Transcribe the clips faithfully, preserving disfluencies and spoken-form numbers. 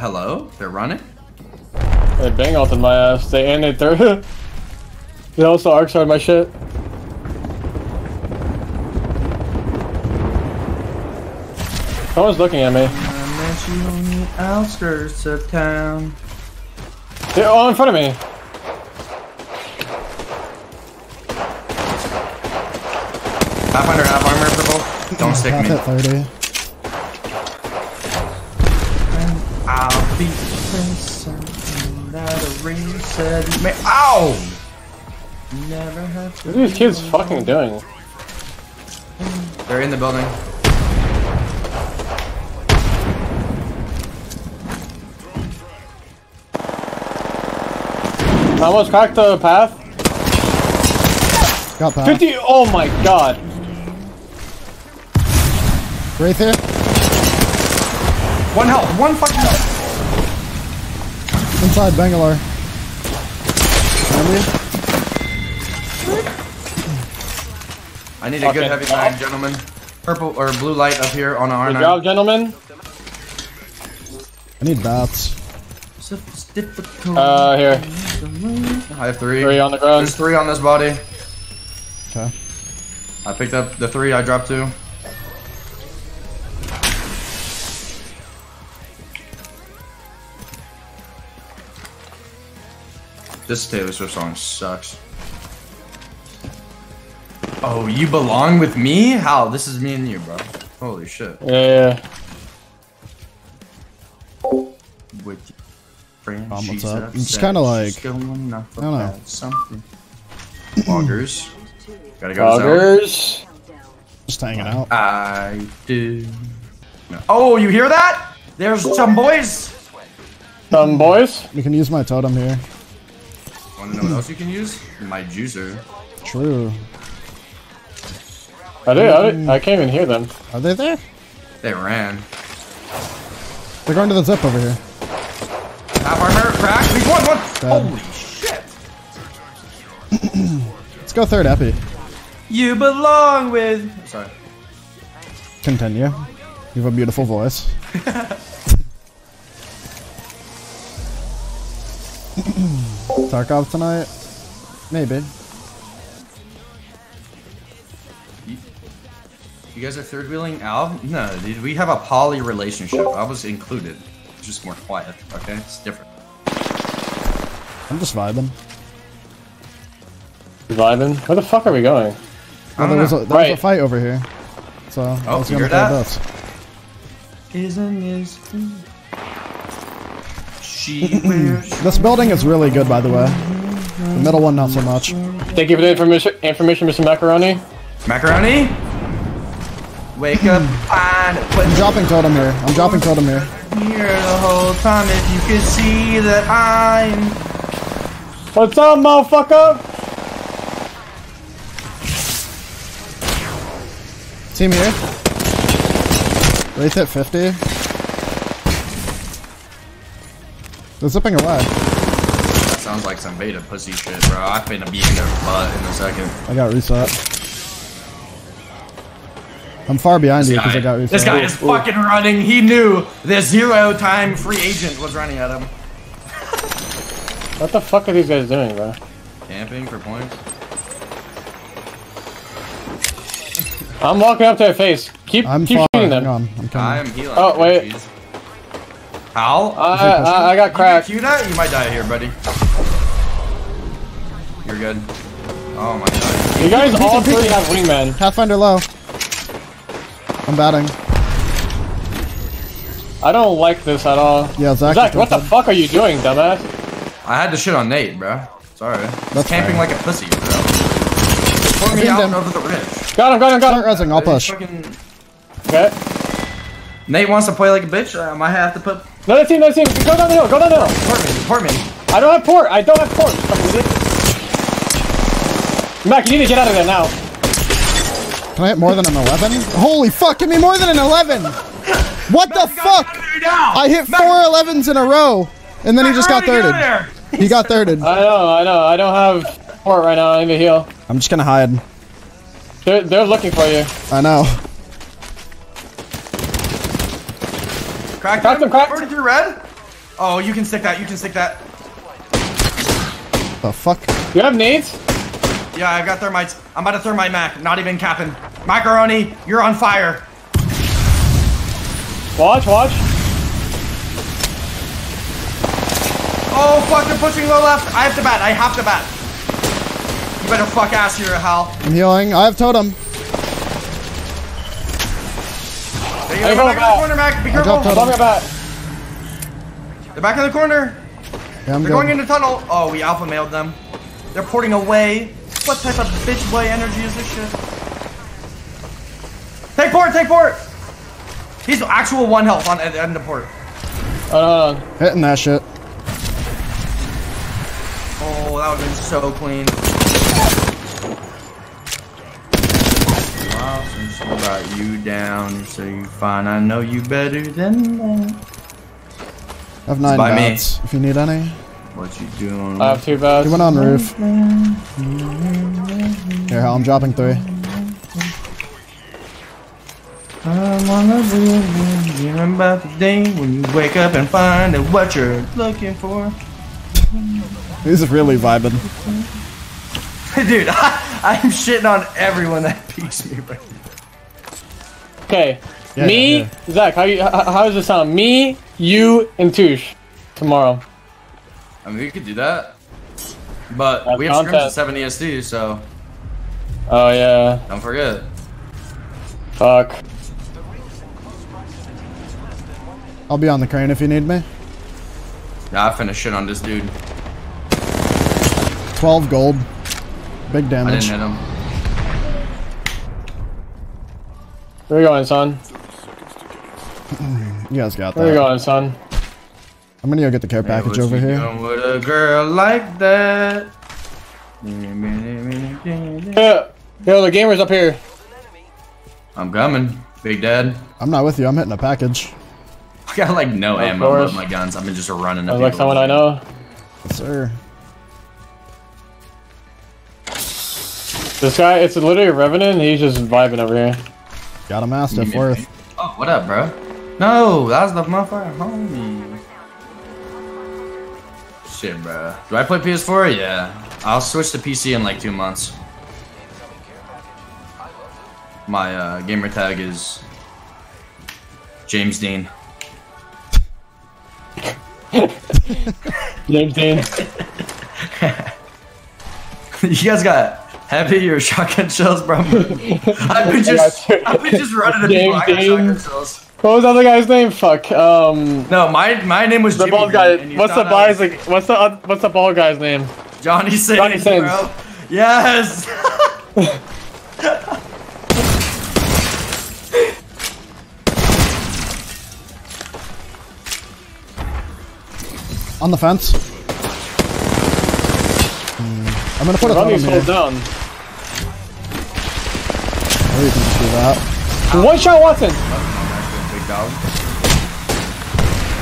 Hello? They're running? They bang ulted my ass. They and they threw. They also arc sharded my shit. Someone's looking at me. I met you on the outskirts of town. They're all in front of me. Half under, half armor for both. Don't stick me. thirty. And I'll be something that a ring said me. Ow! Never have to. What are these kids fucking doing? They're in the building. I almost cracked the path. Got path. fifty. Oh my god. Right there. One health. One fucking health. Inside Bangalore. I need a okay. good heavy time, gentlemen. Purple or blue light up here on our. Good job, gentlemen. I need bats. Uh, here. I have three. Three on the ground. There's three on this body. Okay. I picked up the three, I dropped two. This Taylor Swift song sucks. Oh, you belong with me? How? This is me and you, bro. Holy shit. Yeah, yeah. With Bomb, what's up? I'm just kind of like, I don't know. Something. Loggers. Gotta go Loggers. Just hanging out. I do. No. Oh, you hear that? There's some boys. Some boys? You can use my totem here. Wanna know what else you can use? My juicer. True. I do. I, do, I can't even hear them. Are they there? They ran. They're going to the zip over here. Half armor, crack, he's one, one! Dead. Holy shit! Let's go third epi. You belong with... Sorry. Continue. You have a beautiful voice. Tarkov tonight? Maybe. You, you guys are third wheeling out? No, dude, we have a poly relationship. I was included. Just more quiet, okay? It's different. I'm just vibing. You're vibing? Where the fuck are we going? Well, there was, a, there right. was a fight over here. So, oh, I was gonna play this. Isn't this... She this building is really good, by the way. The middle one, not so much. Thank you for the information, information Mister Macaroni. Macaroni? Wake up, find it. I'm dropping totem here. I'm dropping totem here. Here the whole time, if you could see that I'm. What's up, motherfucker? Team here. Wraith at fifty. They're zipping away. That sounds like some beta pussy shit, bro. I'm gonna be in their butt in a second. I got reset. I'm far behind this you because I got reset. This guy is Ooh. fucking running. He knew this zero-time free agent was running at him. What the fuck are these guys doing, bro? Camping for points. I'm walking up to their face. Keep, I'm keep shooting them. On, I'm I am healing. Oh, wait. How? Uh, I, I got cracked. You that? You might die here, buddy. You're good. Oh my god. You guys all three have wingmen. Pathfinder low. I'm batting. I don't like this at all. Yeah, Zach. Zach, what the fuck are you doing, dumbass? I had to shit on Nate, bro. Sorry. That's camping right. like a pussy, bro. Put me out and over the ridge. Got him, got him, got him. Resing, I'll push. Fucking... Okay. Nate wants to play like a bitch. I might have to put. Another team, another team. Go down the hill, go down the hill. Port me, port me. I don't have port. I don't have port. Fucking Mac, you need to get out of there now. Can I hit more than an eleven? Holy fuck, give me more than an eleven! What the fuck? I hit four elevens in a row, and then he just got thirded. He got thirded. I know, I know. I don't have port right now. I need to heal. I'm just gonna hide. They're, they're looking for you. I know. Cracked him, cracked. Where did you red? Oh, you can stick that. You can stick that. The fuck? You have nades? Yeah, I've got thermites. I'm about to thermite Mac. Not even capping. Macaroni, you're on fire. Watch, watch. Oh, fuck. They're pushing low left. I have to bat. I have to bat. You better fuck ass here, Hal. I'm healing. I have totem. They're back in the corner, Mac. Be careful. They're back in the corner. Yeah, I'm They're going in the tunnel. Oh, we alpha mailed them. They're porting away. What type of bitch boy energy is this shit? Take port, take port. He's actual one health on at the end of port. Uh, hitting that shit. Oh, that would've been so clean. Wow, since I brought you down, so you fine. I know you better than me. I have nine bats, if you need any. What you doing? I have two bats. He went on roof. Here, I'm dropping three. I'm on the roof, you know about the day when you wake up and find out what you're looking for. He's really vibing. Dude, I, I'm shitting on everyone that peeks me right now. Okay. Yeah, me, yeah, yeah. Zach, how, you, how, how does it sound? Me, you, and Touche tomorrow. I mean, we could do that, but That's we have scrims at seven E S D, so. Oh yeah. Don't forget. Fuck. I'll be on the crane if you need me. Nah, I finished shit on this dude. Twelve gold. Big damage. I didn't hit him. Where are you going, son? You guys got that. Where are you going, son? I'm gonna go get the care package hey, over here. With a girl like that. Yeah. Yo, the gamer's up here. I'm coming, Big Dad. I'm not with you. I'm hitting a package. I got like no of ammo course. with my guns. I'm just running up. I like someone I know. Yes, sir. This guy, it's literally a Revenant. He's just vibing over here. Got a mastiff worth. Oh, what up, bro? No, that was the motherfucker homie. Shit, bro. Do I play P S four? Yeah. I'll switch to P C in like two months. My uh, gamer tag is James Dean. James Dean. You guys got heavy or shotgun shells, bro? I've been just, I've been just running to people. I got shotgun shells. What was the other guy's name? Fuck. Um. No, my my name was the Jimmy bald guy. Green, what's the guy's like? What's the uh, what's the bald guy's name? Johnny Sins. Johnny Sins. Bro. Yes. On the fence. Mm. I'm gonna put a Johnny's hold down. Oh, you can just do that. One shot, Watson. Dog.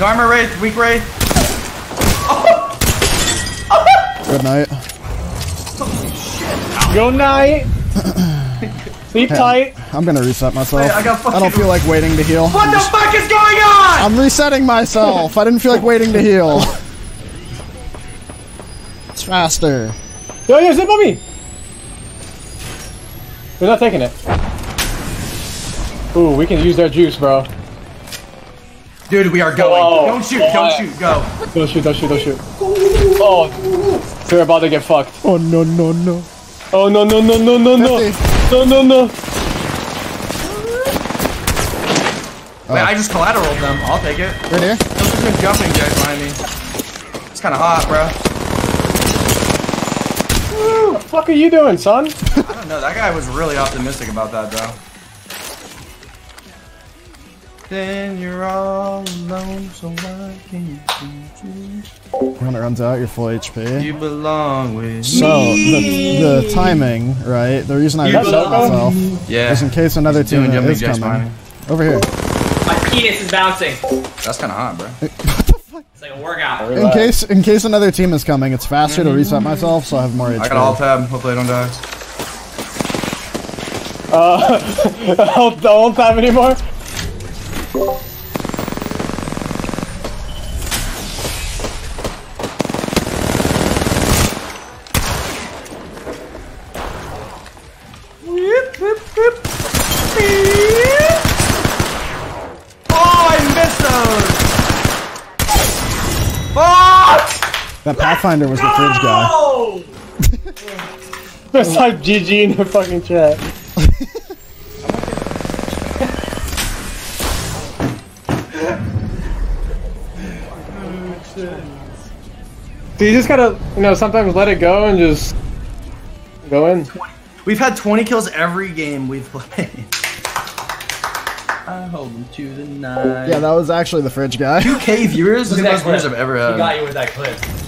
No armor Wraith, weak Wraith. Oh. Oh. Good night. Oh, shit. Good night. Sleep hey, tight. I'm gonna reset myself. Wait, I, I don't feel like waiting to heal. What I'm the just... fuck is going on? I'm resetting myself. I didn't feel like waiting to heal. It's faster. Yo, yo, zip on me. They're not taking it. Ooh, we can use their juice, bro. Dude, we are going. Oh, don't shoot, oh, don't yeah. shoot, go. Don't shoot, don't shoot, don't shoot. Oh, they're about to get fucked. Oh, no, no, no. Oh, no, no, no, no, no, no. No, no, no. Wait, I just collateraled them. I'll take it. Right here? Those have been jumping guys behind me. It's kind of hot, bro. What the fuck are you doing, son? I don't know. That guy was really optimistic about that, though. Then you're all alone, so why can you choose you? When it runs out, you're full H P. You belong with so, me. So, the, the timing, right? The reason I reset myself yeah. is in case another He's team is coming. Fine. Over here. My penis is bouncing. That's kind of hot, bro. It's like a workout. In case, in case another team is coming, it's faster mm-hmm. to reset myself, so I have more H P. I got all tab. Hopefully I don't die. Uh, I don't, I don't tab anymore. That Pathfinder was the fridge guy. There's like G G in the fucking chat. So you just gotta, you know, sometimes let it go and just go in. We've had twenty kills every game we've played. I hold them to the nine. Yeah, that was actually the French guy. two K viewers is the most winners I've ever had. He got you with that clip.